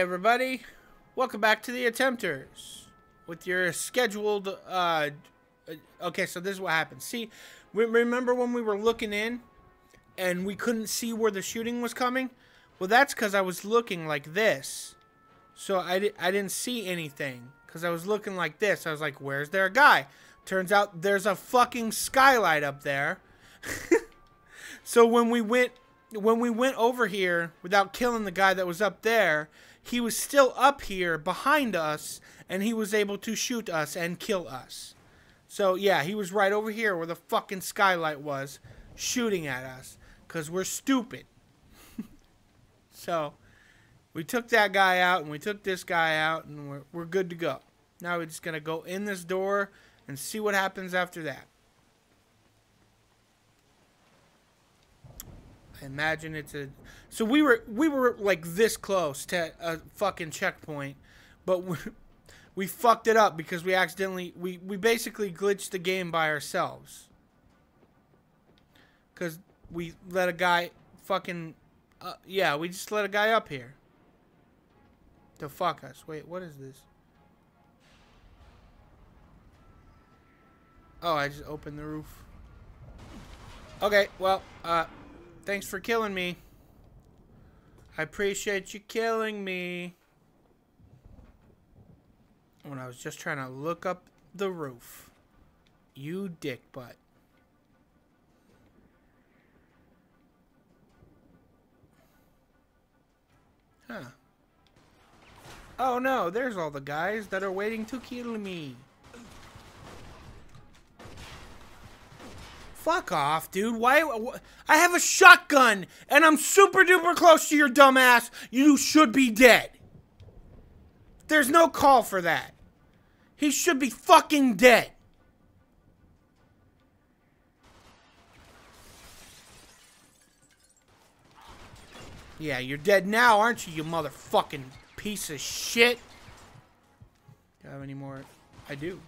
everybody. Welcome back to The Attempters with your scheduled, okay, so this is what happened. See, remember when we were looking in and we couldn't see where the shooting was coming? Well, that's because I was looking like this. So I didn't see anything because I was looking like this. I was like, where's their guy? Turns out there's a fucking skylight up there. So when we went over here without killing the guy that was up there, he was still up here behind us, and he was able to shoot us and kill us. So, yeah, he was right over here where the fucking skylight was, shooting at us, because we're stupid. So, we took that guy out, and we took this guy out, and we're good to go. Now we're just going to go in this door and see what happens after that. Imagine it's a... So we were like this close to a fucking checkpoint, but we fucked it up because we accidentally... We basically glitched the game by ourselves. Because we let a guy fucking... yeah, we just let a guy up here. To fuck us. Wait, what is this? Oh, I just opened the roof. Okay, well, thanks for killing me. I appreciate you killing me. When I was just trying to look up the roof. You dick butt. Huh. Oh no, there's all the guys that are waiting to kill me. Fuck off, dude. Why? I have a shotgun, and I'm super duper close to your dumb ass. You should be dead. There's no call for that. He should be fucking dead. Yeah, you're dead now, aren't you, you motherfucking piece of shit? Do I have any more? I do.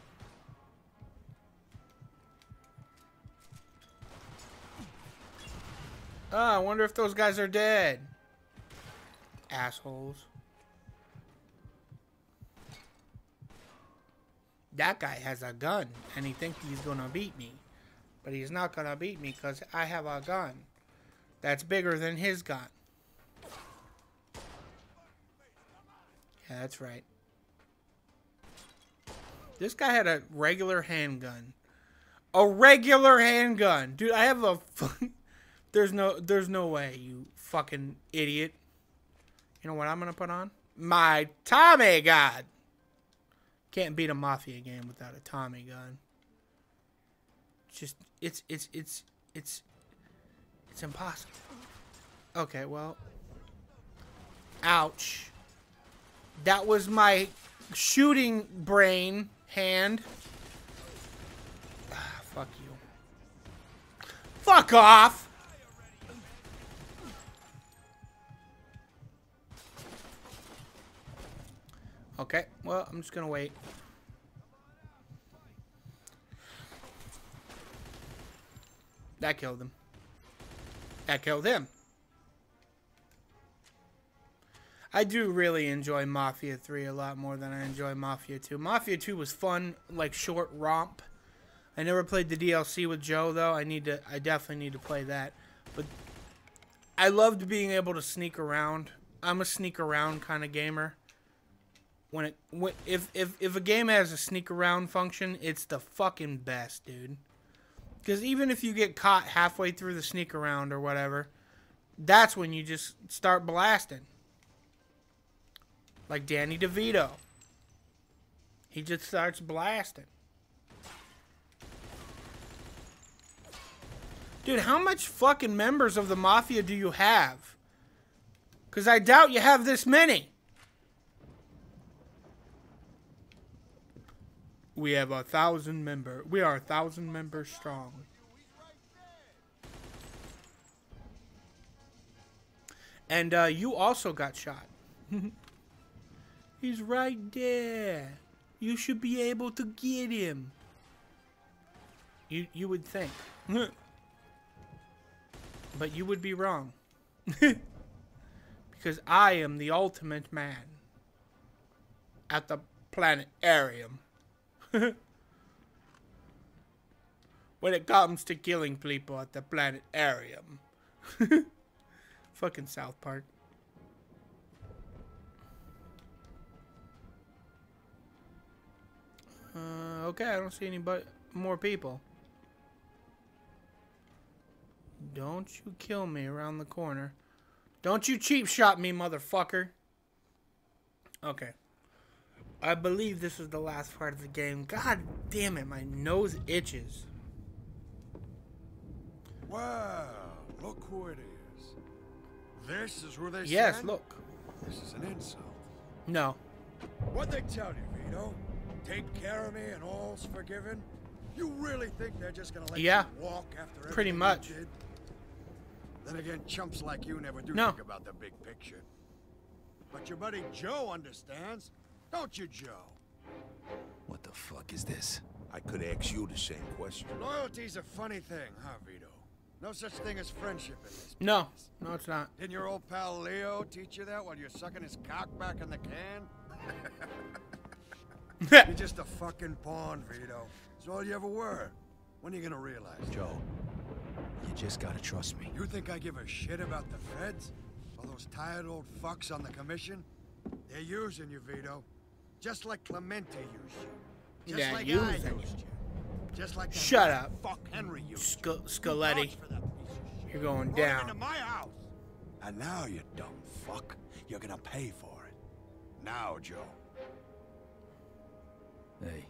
Oh, I wonder if those guys are dead. Assholes. That guy has a gun, and he thinks he's gonna beat me. But he's not gonna beat me, because I have a gun. That's bigger than his gun. Yeah, that's right. This guy had a regular handgun. A regular handgun! Dude, I have a... There's no way, you fucking idiot. You know what I'm gonna put on? My Tommy gun! Can't beat a Mafia game without a Tommy gun. Just, it's impossible. Okay, well. Ouch. That was my shooting brain hand. Ah, fuck you. Fuck off! Okay, well, I'm just gonna wait. That killed him. That killed him. I do really enjoy Mafia 3 a lot more than I enjoy Mafia 2. Mafia 2 was fun, like, short romp. I never played the DLC with Joe, though. I definitely need to play that. But I loved being able to sneak around. I'm a sneak around kind of gamer. If a game has a sneak around function, it's the fucking best, dude. Because even if you get caught halfway through the sneak around or whatever, that's when you just start blasting. Like Danny DeVito. He just starts blasting. Dude, how much fucking members of the Mafia do you have? Because I doubt you have this many. We have 1,000 member. We are 1,000 members strong. And you also got shot. He's right there. You should be able to get him. You would think. But you would be wrong. Because I am the ultimate man. at the planetarium. When it comes to killing people at the planetarium. Fucking South Park. Okay, I don't see anybody more people. Don't you kill me around the corner. Don't you cheap shot me, motherfucker. Okay. I believe this is the last part of the game. God damn it, my nose itches. Wow, look who it is. This is where they stand? Yes, look. This is an insult. No. What'd they tell you, Vito? Take care of me and all's forgiven? You really think they're just gonna let you walk after pretty much. You did? Then again, chumps like you never do think about the big picture. But your buddy Joe understands, don't you, Joe? What the fuck is this? I could ask you the same question. Loyalty's a funny thing, huh, Vito? No such thing as friendship in this place. No, no, it's not. Didn't your old pal Leo teach you that while you're sucking his cock back in the can? You're just a fucking pawn, Vito. It's all you ever were. When are you gonna realize that? Joe, you just gotta trust me. You think I give a shit about the feds? All those tired old fucks on the commission? They're using you, Vito. Just like Clemente used you. Just like I used you. Just like shut up. Fuck Henry used you. Scaletti. You're going down. Into my house. And now, you dumb fuck, you're gonna pay for it. Now, Joe. Hey.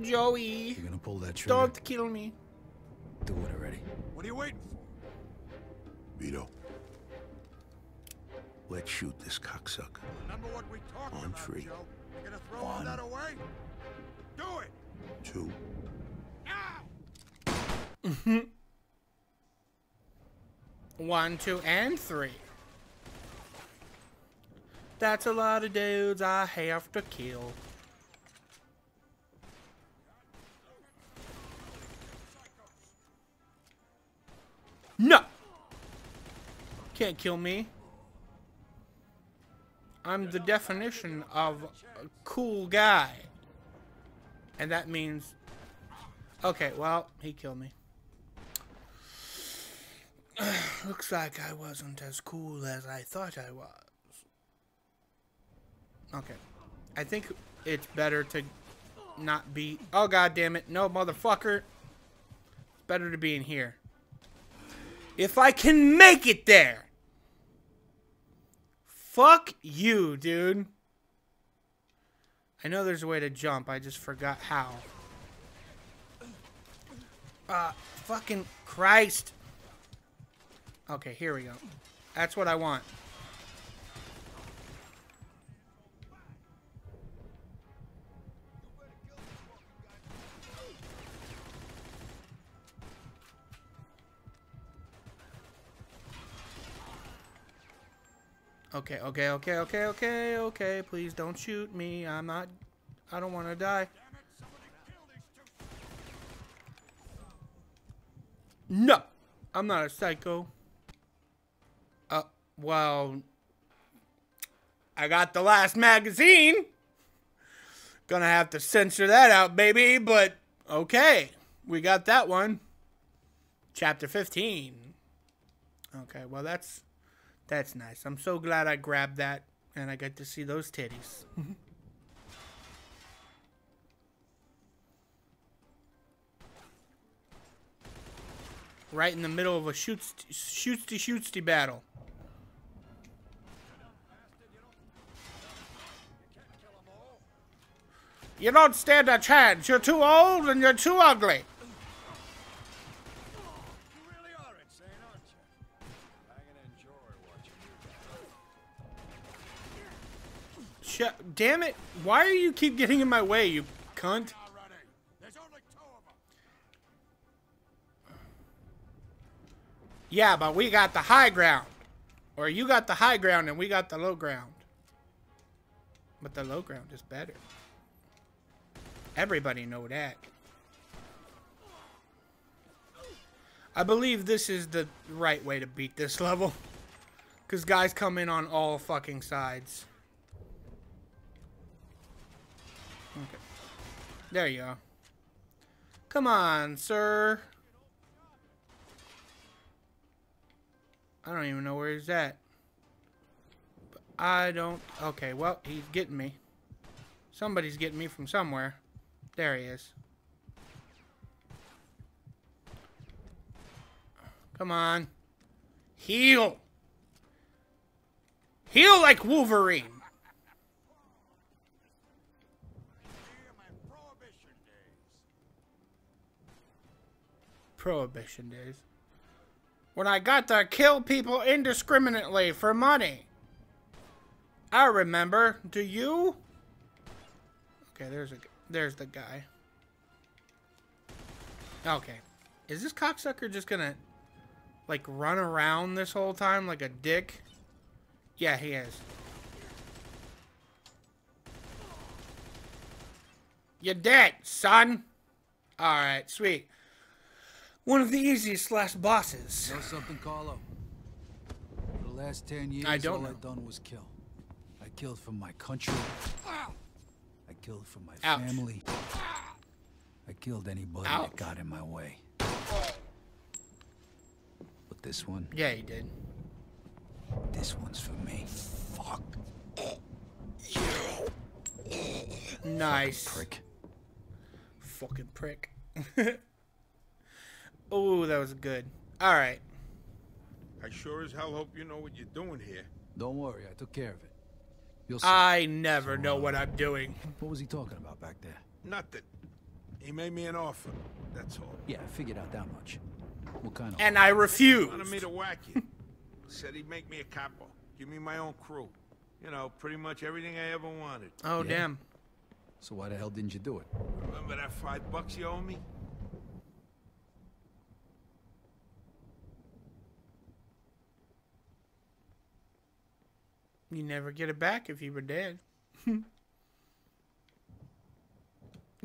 Joey, you're gonna pull that trigger. Don't kill me. Do it already. What are you waiting for? Vito. Let's shoot this cocksucker. Remember what we talked about, Joe. You're gonna throw all that away? Do it. 2. Now. 1, 2, and 3. That's a lot of dudes I have to kill. No! Can't kill me. I'm the definition of a cool guy. And that means... Okay, well, he killed me. Looks like I wasn't as cool as I thought I was. Okay. I think it's better to not be... Oh, God damn it. No, motherfucker. It's better to be in here. If I can make it there. Fuck you, dude. I know there's a way to jump. I just forgot how. Fucking Christ. Okay, here we go. That's what I want. Okay, okay, okay, okay, okay, okay. Please don't shoot me. I'm not... I don't want to die. No! I'm not a psycho. Well... I got the last magazine! Gonna have to censor that out, baby, but... Okay. We got that one. Chapter 15. Okay, well, that's... That's nice. I'm so glad I grabbed that and I get to see those titties. Right in the middle of a shootsty battle. You don't stand a chance. You're too old and you're too ugly. Damn it! Why are you keep getting in my way, you cunt? Yeah, but we got the high ground. Or you got the high ground and we got the low ground. But the low ground is better. Everybody know that. I believe this is the right way to beat this level. Because guys come in on all fucking sides. Okay. There you go. Come on, sir. I don't even know where he's at. But I don't... Okay, well, he's getting me. Somebody's getting me from somewhere. There he is. Come on. Heal! Heal like Wolverine! Prohibition days. When I got to kill people indiscriminately for money. I remember. Do you? Okay, there's the guy. Okay. Is this cocksucker just gonna, like, run around this whole time like a dick? Yeah, he is. You're dead, son! Alright, sweet. One of the easiest last bosses. Know something, Carlo? For the last 10 years, all I've done was kill. I killed for my country. I killed for my family. I killed anybody that got in my way. But this one? Yeah, he did. This one's for me. Fuck you. Nice. Fucking prick. Oh, that was good. All right. I sure as hell hope you know what you're doing here. Don't worry, I took care of it. You'll see. I never know what I'm doing. What was he talking about back there? Nothing. He made me an offer. That's all. Yeah, I figured out that much. What kind of? And I refused. He wanted me to whack you. Said he'd make me a capo. Give me my own crew. You know, pretty much everything I ever wanted. Oh, yeah? Damn. So why the hell didn't you do it? Remember that $5 you owe me? You never get it back if you were dead.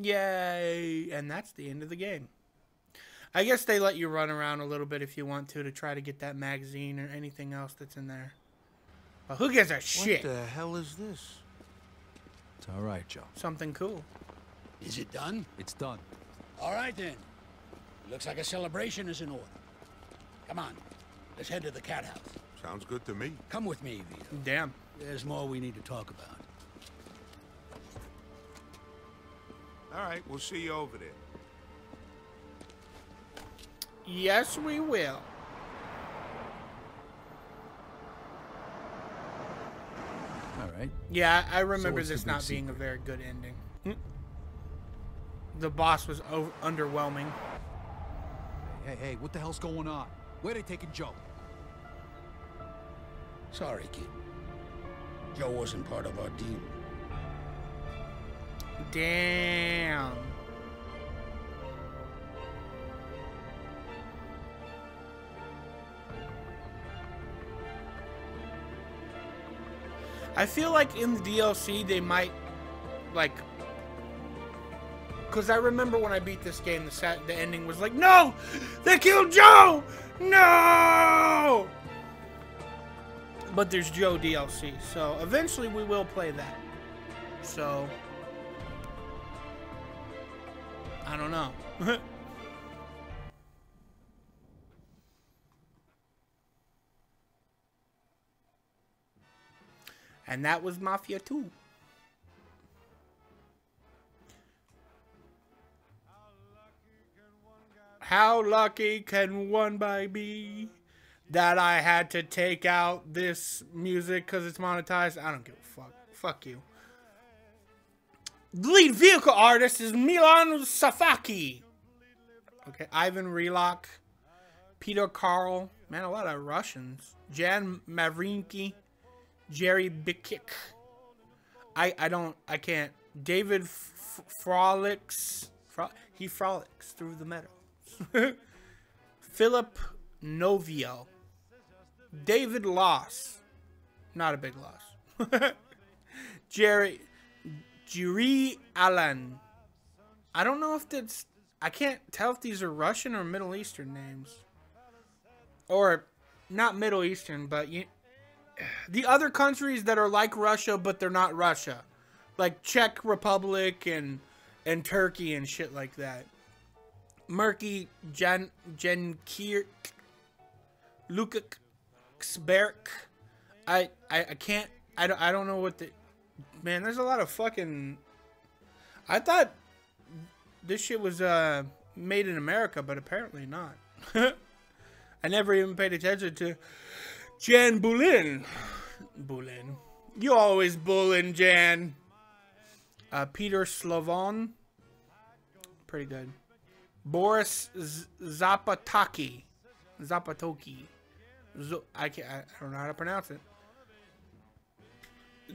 Yay! And that's the end of the game. I guess they let you run around a little bit if you want to try to get that magazine or anything else that's in there. But who gives a shit? What the hell is this? It's all right, Joe. Something cool. Is it done? It's done. All right, then. Looks like a celebration is in order. Come on. Let's head to the cat house. Sounds good to me. Come with me, Vito. Damn. There's more we need to talk about. All right, we'll see you over there. Yes, we will. All right. Yeah, I remember this not being a very good ending. The boss was underwhelming. Hey, what the hell's going on? Where are they taking Joe? Sorry, kid. Joe wasn't part of our deal. Damn. I feel like in the DLC they might, like, because I remember when I beat this game, the ending was like, no, they killed Joe, no. But there's Joe DLC, so eventually we will play that. So I don't know. And that was Mafia 2. How lucky can one be that I had to take out this music because it's monetized? I don't give a fuck. Fuck you. The lead vehicle artist is Milan Safaki. Okay, Ivan Relock, Peter Carl. Man, a lot of Russians. Jan Mavrinki. Jerry Bikik. I can't. David Frolics. He frolics through the meadows. Philip Noviel. David Loss. Not a big loss. Jerry Allen. I don't know if that's... I can't tell if these are Russian or Middle Eastern names. Or not Middle Eastern, but... The other countries that are like Russia, but they're not Russia. like Czech Republic and Turkey and shit like that. Murky Jen, Jenkirk, Lukak, Xberk. I can't, I don't know what the, man, there's a lot of fucking, I thought this shit was made in America, but apparently not. I never even paid attention to Jan Boulin. Boulin. You always Boulin, Jan. Peter Slovon. Pretty good. Boris Zapatoki. Zapatoki. I don't know how to pronounce it.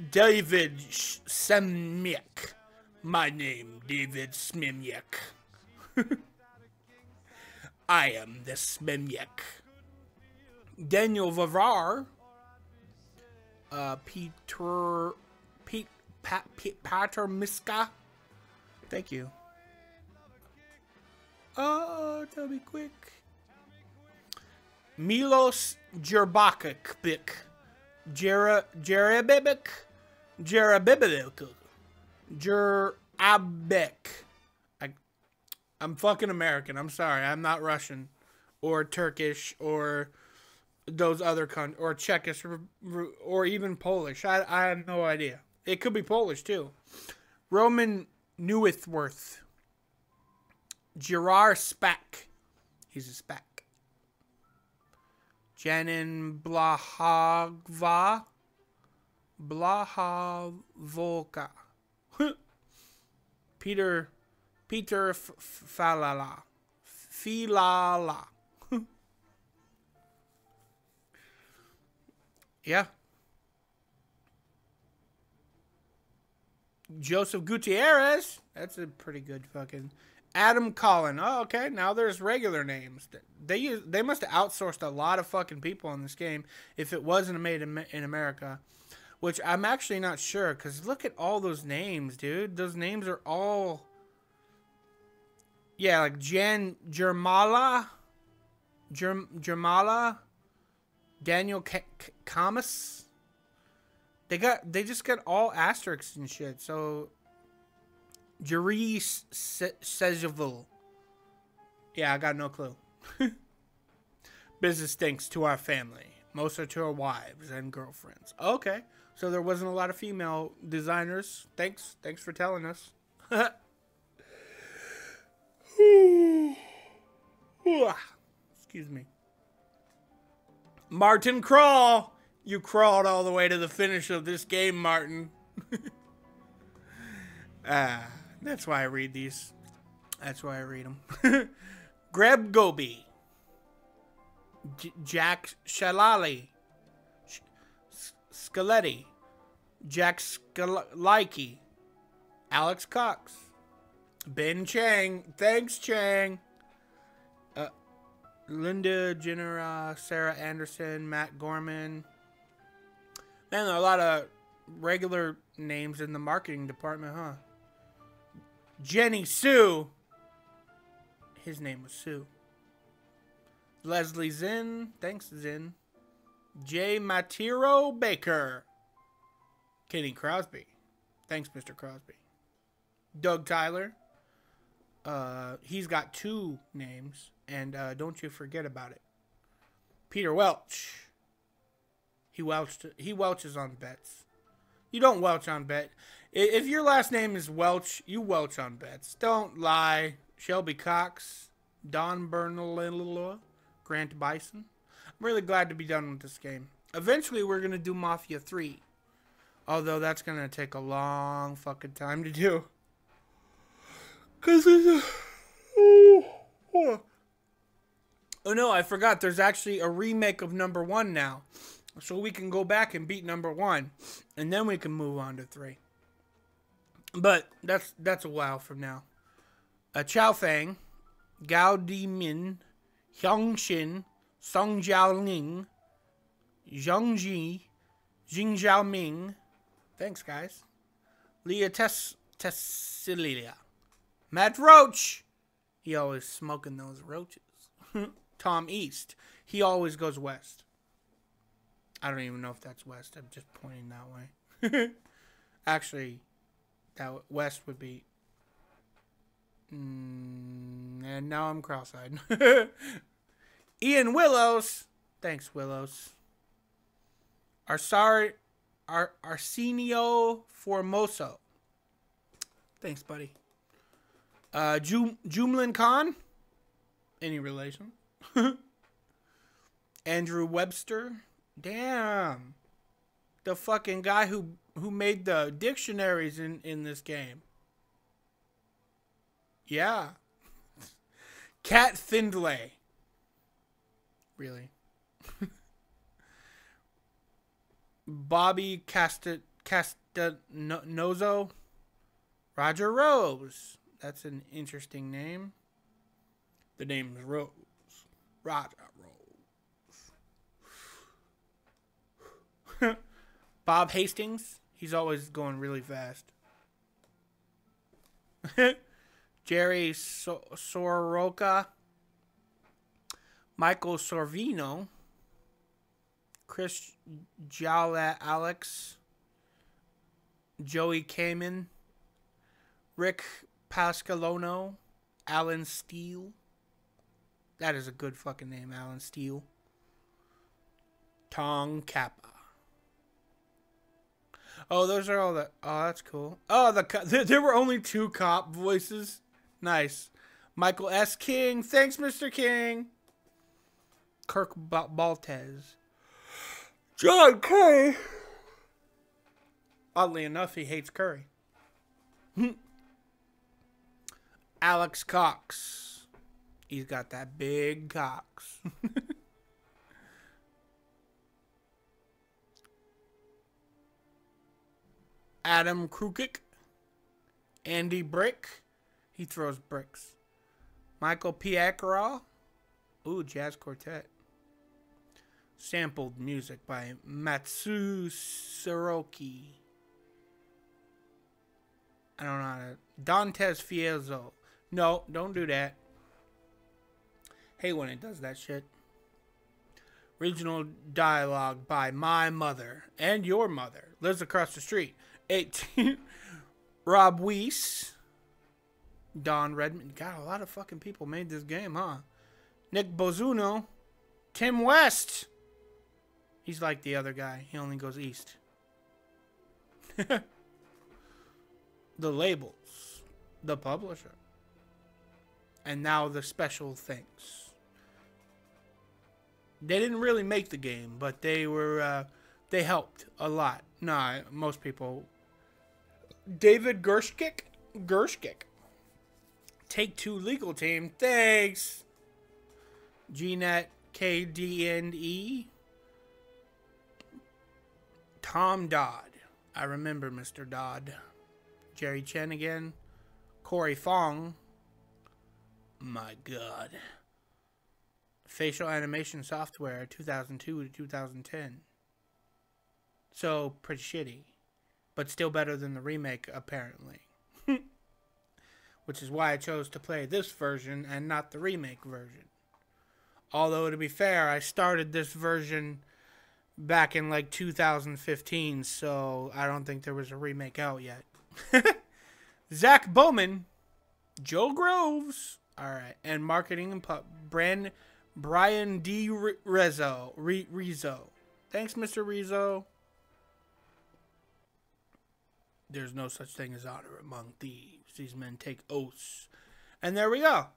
David Smyak. My name, David Smyak. I am the Smyak. Daniel Vavar. Pater Miska. Thank you. Oh, tell me quick. Milos Jerbak. Jerabek. Jerabek. I'm fucking American. I'm sorry. I'm not Russian or Turkish or those other countries or Czechish or even Polish. I have no idea. It could be Polish too. Roman Newithworth. Gerard Spack. He's a Spack. Janin Blahagva. Blahavolka. Peter Falala. Filala. Yeah. Joseph Gutierrez. That's a pretty good fucking. Adam Collin. Oh, okay. Now there's regular names. They must have outsourced a lot of fucking people in this game if it wasn't made in America. Which I'm actually not sure. Because look at all those names, dude. Those names are all... Yeah, like Jan Jermala, Jermala, Daniel Kamas. They just got all asterisks and shit. So, Jerry Sejval. Yeah, I got no clue. Business stinks to our family, mostly to our wives and girlfriends. Okay, so there wasn't a lot of female designers. Thanks for telling us. Excuse me. Martin Crawl! You crawled all the way to the finish of this game, Martin. That's why I read these. That's why I read them. Greb Gobi. Jack Shalali. Scaletti. Jack Scaliki. Alex Cox. Ben Chang. Thanks, Chang. Linda Jenner, Sarah Anderson, Matt Gorman. Man, there are a lot of regular names in the marketing department, huh? Jenny Sue. His name was Sue. Leslie Zinn. Thanks, Zinn. J. Matiro Baker. Kenny Crosby. Thanks, Mr. Crosby. Doug Tyler. He's got two names, and don't you forget about it. Peter Welch. He welches on bets. You don't welch on bet. If your last name is Welch, you welch on bets. Don't lie. Shelby Cox. Don Bernalillo. Grant Bison. I'm really glad to be done with this game. Eventually, we're going to do Mafia 3. Although, that's going to take a long fucking time to do. Cause there's a... Oh no, I forgot. There's actually a remake of number 1 now. So we can go back and beat number 1. And then we can move on to 3. But that's a while from now. Chao Fang. Gao Di Min. Hyung Shin. Song Jiao Ling. Zhang Ji. Jing Zhao Ming. Thanks, guys. Leah Tessilia. Matt Roach. He always smoking those roaches. Tom East. He always goes west. I don't even know if that's west. I'm just pointing that way. Actually, out west would be. And now I'm cross-eyed. Ian Willows. Thanks, Willows. Arsenio Formoso. Thanks, buddy. Jumlin Khan. Any relation? Andrew Webster. Damn. The fucking guy who made the dictionaries in this game. Yeah. Cat Findlay. Really? Bobby Castanozo. Roger Rose. That's an interesting name. The name is Rose. Roger Rose. Bob Hastings. He's always going really fast. Jerry Soroka. Michael Sorvino. Chris Jowla Alex. Joey Kamen. Rick Pascalono. Alan Steele. That is a good fucking name, Alan Steele. Tong Kappa. Oh, those are all the... Oh, that's cool. Oh, there were only 2 cop voices. Nice. Michael S. King. Thanks, Mr. King. Kirk Baltez. John Curry. Oddly enough, he hates curry. Alex Cox. He's got that big Cox. Adam Krukik. Andy Brick. He throws bricks. Michael Piacra. Ooh, jazz quartet. Sampled music by Matsu Soroki. I don't know how to... Dantes Fiesole. No, don't do that. Hey, when it does that shit. Original dialogue by my mother and your mother. Lives across the street. 18. Rob Weiss. Don Redmond. God, a lot of fucking people made this game, huh? Nick Bozuno. Tim West. He's like the other guy. He only goes east. The labels. The publisher. And now the special things. They didn't really make the game, but they were... they helped a lot. Nah, most people. David Gershkick? Gershkick. Take-Two Legal Team. Thanks. GNet KDNE. Tom Dodd. I remember Mr. Dodd. Jerry Chen again. Corey Fong. My God. Facial Animation Software 2002 to 2010. So, pretty shitty. But still better than the remake, apparently. Which is why I chose to play this version and not the remake version. Although, to be fair, I started this version back in, like, 2015. So, I don't think there was a remake out yet. Zach Bowman. Joe Groves. Alright. And marketing and Brian D. Rizzo. Thanks, Mr. Rizzo. There's no such thing as honor among thieves. These men take oaths. And there we go.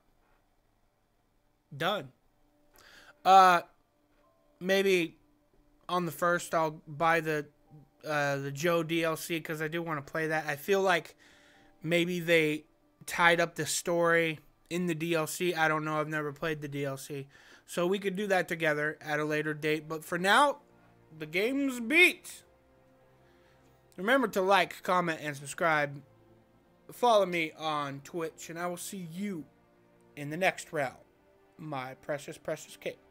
Done. Maybe on the first I'll buy the Joe DLC because I do want to play that. I feel like maybe they tied up the story in the DLC. I don't know. I've never played the DLC. So we could do that together at a later date. But for now, the game's beat. Remember to like, comment, and subscribe. Follow me on Twitch, and I will see you in the next round, my precious, precious kids.